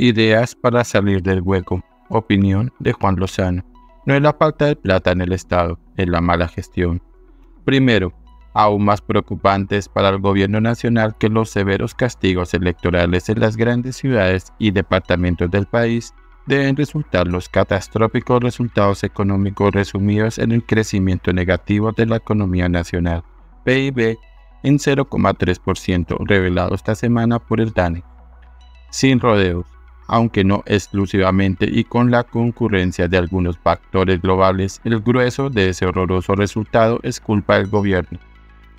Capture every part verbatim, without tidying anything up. Ideas para salir del hueco. Opinión de Juan Lozano. No es la falta de plata en el Estado, es la mala gestión. Primero, aún más preocupantes para el gobierno nacional que los severos castigos electorales en las grandes ciudades y departamentos del país deben resultar los catastróficos resultados económicos resumidos en el crecimiento negativo de la economía nacional, P I B, en cero coma tres por ciento, revelado esta semana por el DANE. Sin rodeos, aunque no exclusivamente y con la concurrencia de algunos factores globales, el grueso de ese horroroso resultado es culpa del gobierno.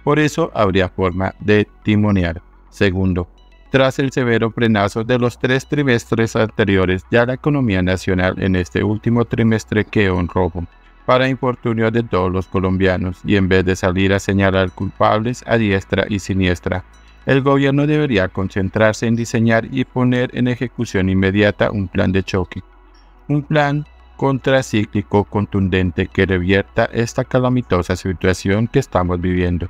Por eso habría forma de timonear. Segundo, tras el severo frenazo de los tres trimestres anteriores, ya la economía nacional en este último trimestre quedó en rojo, para infortunio de todos los colombianos, y en vez de salir a señalar culpables a diestra y siniestra, el gobierno debería concentrarse en diseñar y poner en ejecución inmediata un plan de choque, un plan contracíclico contundente que revierta esta calamitosa situación que estamos viviendo.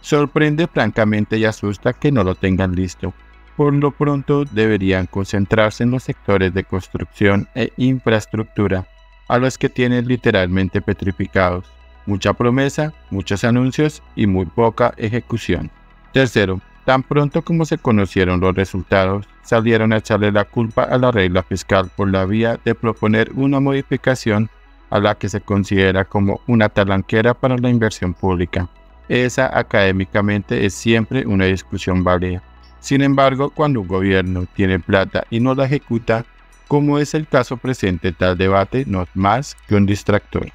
Sorprende francamente y asusta que no lo tengan listo. Por lo pronto deberían concentrarse en los sectores de construcción e infraestructura, a los que tienen literalmente petrificados. Mucha promesa, muchos anuncios y muy poca ejecución. Tercero, tan pronto como se conocieron los resultados, salieron a echarle la culpa a la regla fiscal por la vía de proponer una modificación a la que se considera como una talanquera para la inversión pública. Esa académicamente es siempre una discusión válida. Sin embargo, cuando un gobierno tiene plata y no la ejecuta, como es el caso presente, tal debate no es más que un distractor.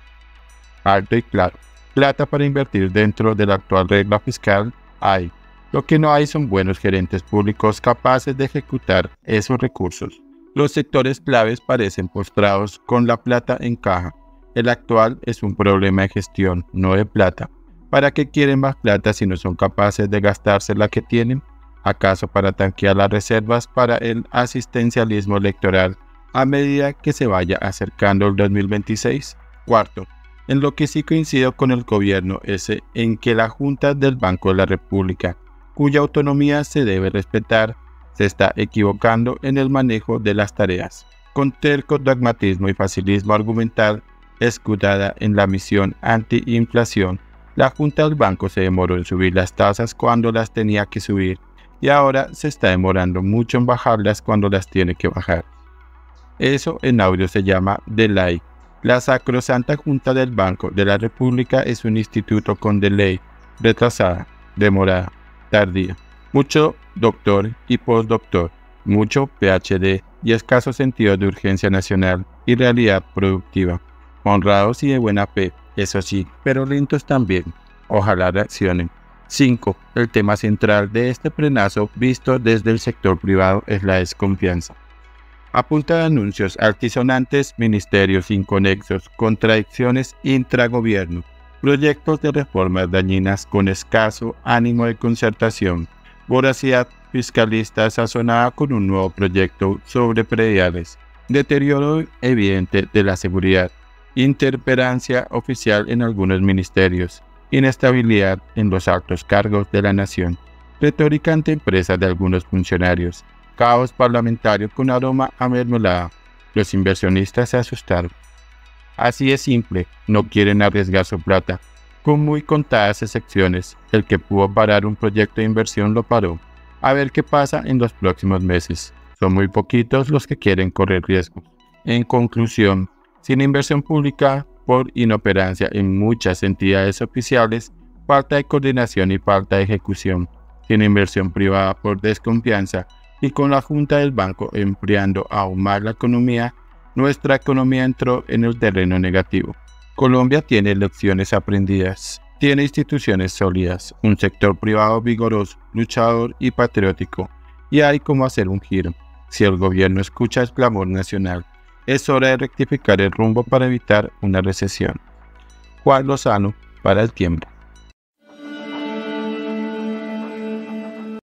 Alto y claro, plata para invertir dentro de la actual regla fiscal hay. Lo que no hay son buenos gerentes públicos capaces de ejecutar esos recursos. Los sectores claves parecen postrados con la plata en caja. El actual es un problema de gestión, no de plata. ¿Para qué quieren más plata si no son capaces de gastarse la que tienen? ¿Acaso para tanquear las reservas para el asistencialismo electoral a medida que se vaya acercando el dos mil veintiséis? Cuarto, en lo que sí coincido con el gobierno es en que la Junta del Banco de la República, cuya autonomía se debe respetar, se está equivocando en el manejo de las tareas. Con terco dogmatismo y facilismo argumental, escudada en la misión antiinflación, la Junta del Banco se demoró en subir las tasas cuando las tenía que subir y ahora se está demorando mucho en bajarlas cuando las tiene que bajar. Eso en audio se llama delay. La sacrosanta Junta del Banco de la República es un instituto con delay, retrasada, demorada, tardía. Mucho doctor y postdoctor, mucho P H D y escaso sentido de urgencia nacional y realidad productiva. Honrados y de buena fe, eso sí, pero lentos también. Ojalá reaccionen. Cinco. El tema central de este frenazo visto desde el sector privado es la desconfianza. A punta de anuncios altisonantes, ministerios inconexos, contradicciones intragobierno, proyectos de reformas dañinas con escaso ánimo de concertación, voracidad fiscalista sazonada con un nuevo proyecto sobre prediales, deterioro evidente de la seguridad, interperancia oficial en algunos ministerios, inestabilidad en los altos cargos de la nación, retórica ante empresas de algunos funcionarios, caos parlamentario con aroma a mermelada. Los inversionistas se asustaron. Así es simple, no quieren arriesgar su plata. Con muy contadas excepciones, el que pudo parar un proyecto de inversión lo paró. A ver qué pasa en los próximos meses. Son muy poquitos los que quieren correr riesgos. En conclusión, sin inversión pública, por inoperancia en muchas entidades oficiales, falta de coordinación y falta de ejecución, sin inversión privada por desconfianza y con la Junta del Banco enfriando aún más la economía, nuestra economía entró en el terreno negativo. Colombia tiene lecciones aprendidas, tiene instituciones sólidas, un sector privado vigoroso, luchador y patriótico, y hay cómo hacer un giro. Si el gobierno escucha el clamor nacional, es hora de rectificar el rumbo para evitar una recesión. Juan Lozano para el tiempo.